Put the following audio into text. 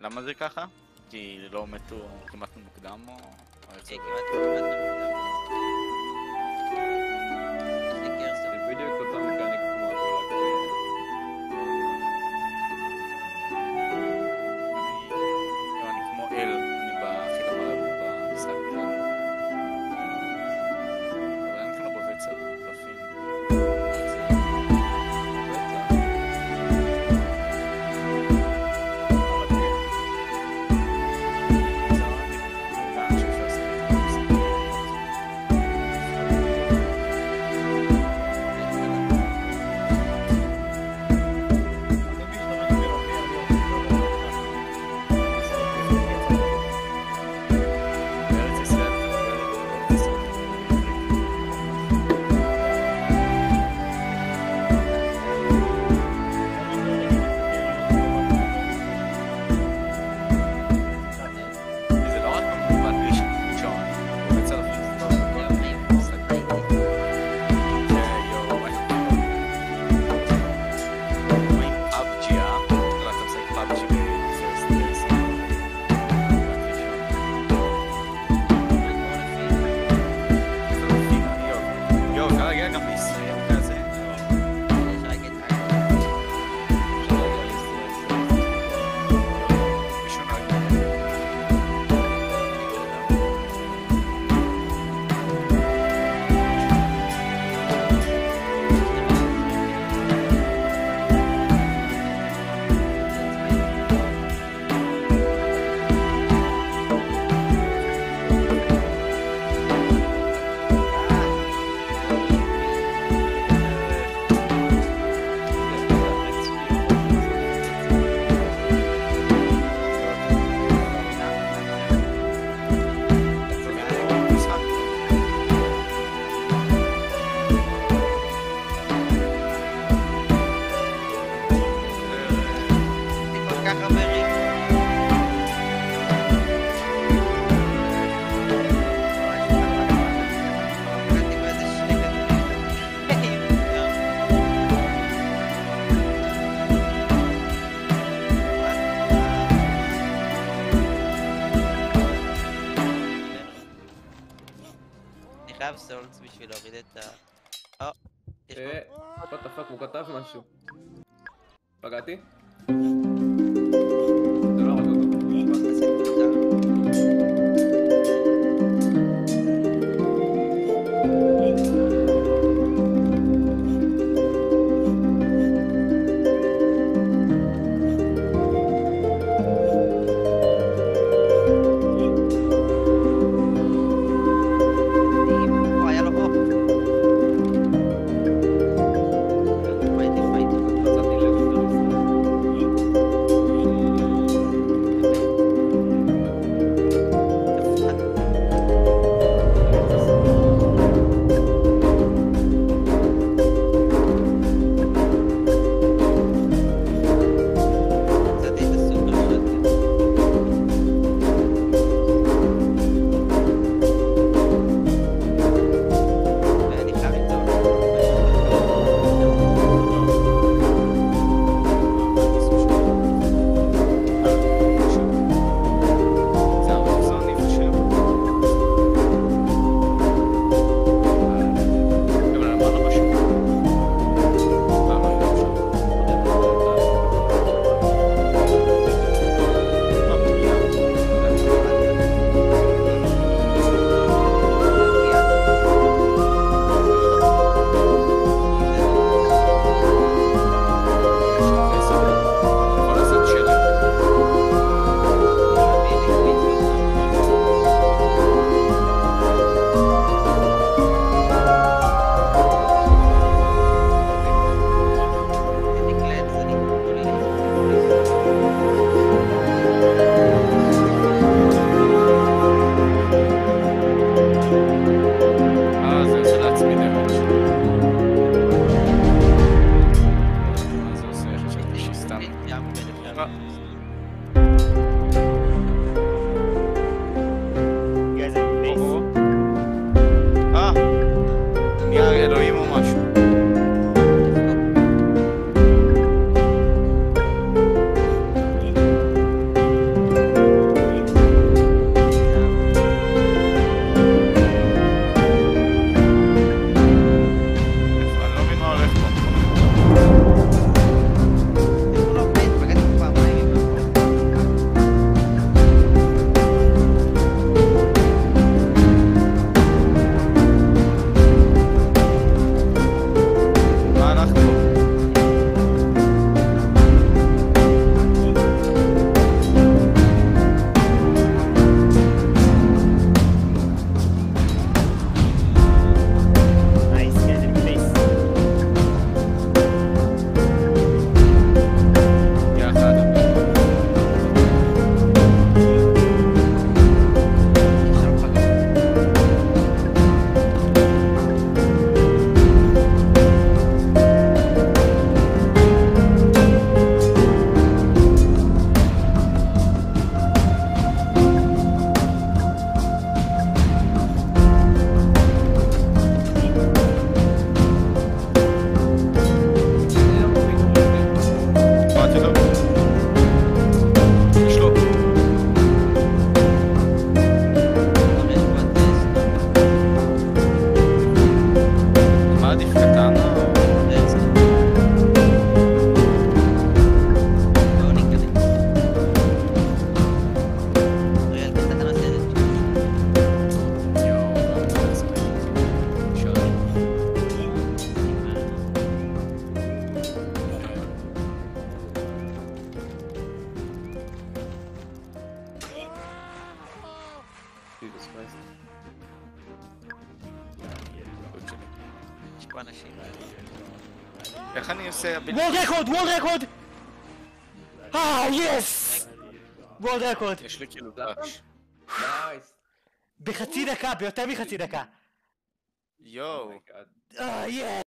למה זה ככה? כי לא מתו כמעט מוקדם או... כן, כמעט מוקדם. זה גרס. זה בדיוק אותה מקניק כמו אני כמו אל, אני בהכי למעלה במשחק בלעד. אבל אני כאן בבצע. סולץ בשביל להוריד את ה... מה תפק, הוא כתב משהו. פגעתי? זה לא הרג אותו. פה אנשים. איך אני עושה... וולד רקורד! וולד רקורד! אה, יס! וולד רקורד. יש לי כאילו דש. נייס. בחצי דקה, ביותר מחצי דקה. יואו. אה, יס!